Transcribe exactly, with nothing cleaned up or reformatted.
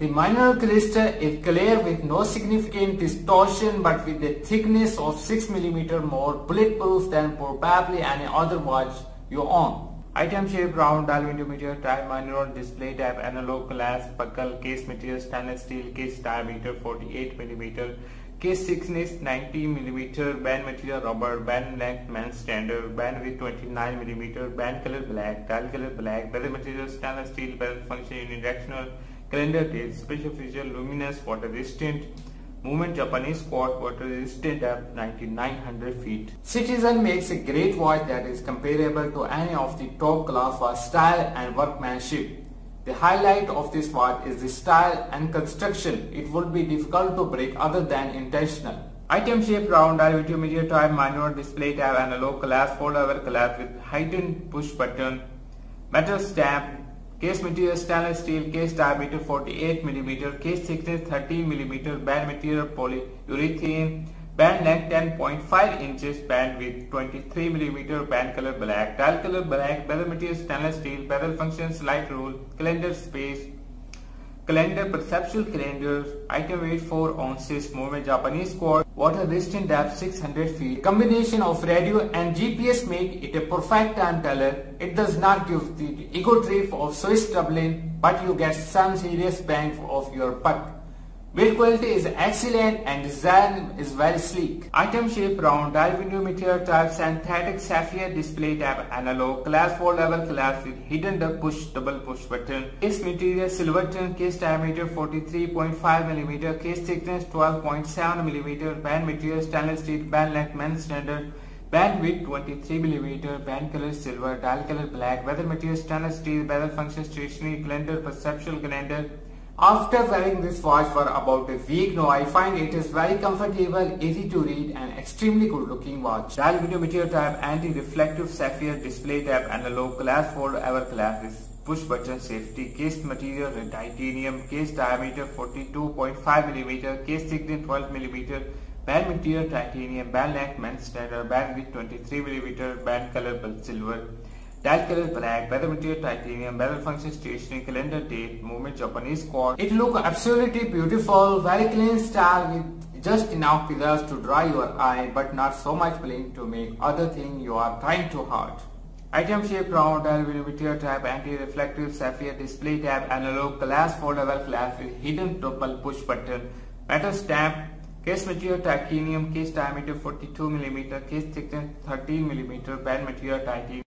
The minor crystal is clear with no significant distortion but with a thickness of six millimeters, more bulletproof than probably any other watch you own. Item shape: round, dial window, type minor on display, type analog, glass, buckle, case material stainless steel, case diameter forty-eight millimeters, case thickness ninety millimeters, band material rubber, band length men's standard, band width twenty-nine millimeters, band color black, dial color black, bezel material stainless steel, bezel function unidirectional, calendar tape, special feature luminous, water resistant, movement Japanese quad, water resistant depth ninety-nine hundred feet. Citizen makes a great watch that is comparable to any of the top class for style and workmanship. The highlight of this watch is the style and construction. It would be difficult to break other than intentional. Item shape: round, dial video media, type manual, display tab analog, collapse, fold over collapse with heightened push button, metal stamp. Case material stainless steel, case diameter forty-eight millimeters, case thickness thirty millimeters, band material polyurethane, band length ten point five inches, band width twenty-three millimeters, band color black, dial color black, bezel material stainless steel, bezel function slide rule, calendar space, calendar perceptual calendar, item weight four ounces, movement Japanese quad, water resistant depth six hundred feet. Combination of radio and G P S make it a perfect time teller. It does not give the ego trip of Swiss Dublin, but you get some serious bang of your buck. Build quality is excellent and design is very sleek. Item shape: round, dial window meteor, type synthetic sapphire, display type analog, class fold level class with hidden the push double push button. Case material silver tone, case diameter forty-three point five millimeters, case thickness twelve point seven millimeters, band material stainless steel, band length men's standard, band width twenty-three millimeters, band color silver, dial color black, bezel material stainless steel, bezel function stationary, calendar perceptual calendar. After wearing this watch for about a week now, I find it is very comfortable, easy to read and extremely good looking watch. Dial video meteor, type anti-reflective sapphire, display type analog, glass fold ever glass with push button safety, case material titanium, case diameter forty-two point five millimeters, case thickness twelve millimeters, band material titanium, band length men's standard, band width twenty-three millimeters, band color silver, dial color black, bezel material titanium, bezel function stationary, calendar tape, movement Japanese quad. It looks absolutely beautiful, very clean style with just enough pillars to draw your eye but not so much bling to make other thing you are trying too hard. Item shape: round, dial video type anti-reflective sapphire, display type analog, glass foldable glass with hidden double push button, metal stamp. Case material titanium, case diameter forty-two millimeters, case thickness thirteen millimeters, band material titanium.